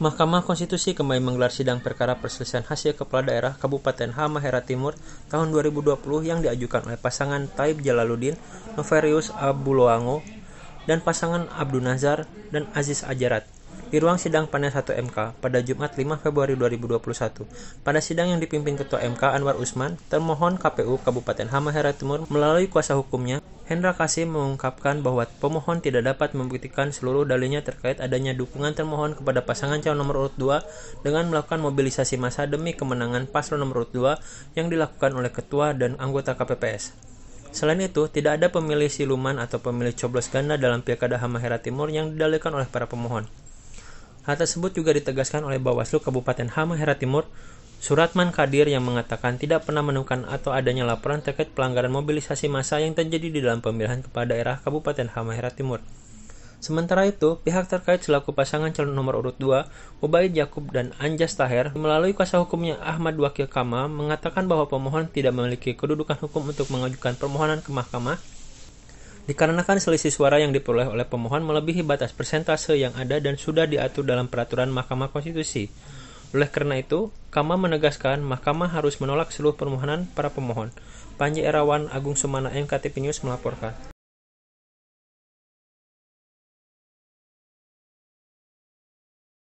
Mahkamah Konstitusi kembali menggelar sidang perkara perselisihan hasil kepala daerah Kabupaten Halmahera Timur tahun 2020 yang diajukan oleh pasangan Thaib Jalaluddin Noverius Bulango dan pasangan Abdul Nazar dan Aziz Ajarat di ruang sidang panel 1 MK pada Jumat 5 Februari 2021. Pada sidang yang dipimpin Ketua MK Anwar Usman, termohon KPU Kabupaten Halmahera Timur melalui kuasa hukumnya Hendra Kasim mengungkapkan bahwa pemohon tidak dapat membuktikan seluruh dalilnya terkait adanya dukungan termohon kepada pasangan calon nomor urut 2 dengan melakukan mobilisasi massa demi kemenangan paslon nomor urut 2 yang dilakukan oleh ketua dan anggota KPPS. Selain itu, tidak ada pemilih siluman atau pemilih coblos ganda dalam Pilkada Halmahera Timur yang didalilkan oleh para pemohon. Hal tersebut juga ditegaskan oleh Bawaslu Kabupaten Halmahera Timur, Suratman Kadir, yang mengatakan tidak pernah menemukan atau adanya laporan terkait pelanggaran mobilisasi massa yang terjadi di dalam pemilihan kepala daerah Kabupaten Halmahera Timur. Sementara itu, pihak terkait selaku pasangan calon nomor urut 2, Ubaid Yakub dan Anjas Taher, melalui kuasa hukumnya Ahmad Wakil Kama, mengatakan bahwa pemohon tidak memiliki kedudukan hukum untuk mengajukan permohonan ke mahkamah dikarenakan selisih suara yang diperoleh oleh pemohon melebihi batas persentase yang ada dan sudah diatur dalam peraturan Mahkamah Konstitusi. Oleh karena itu, Kama menegaskan Mahkamah harus menolak seluruh permohonan para pemohon. Panji Erawan, Agung Sumana, MKTV News melaporkan.